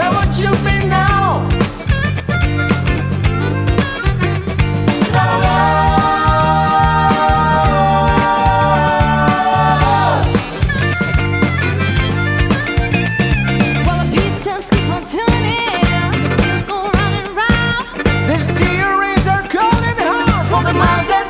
Where would you be now? Well, the beast does keep on turning, the wheels go round and round. These theories are cold and hard for the minds that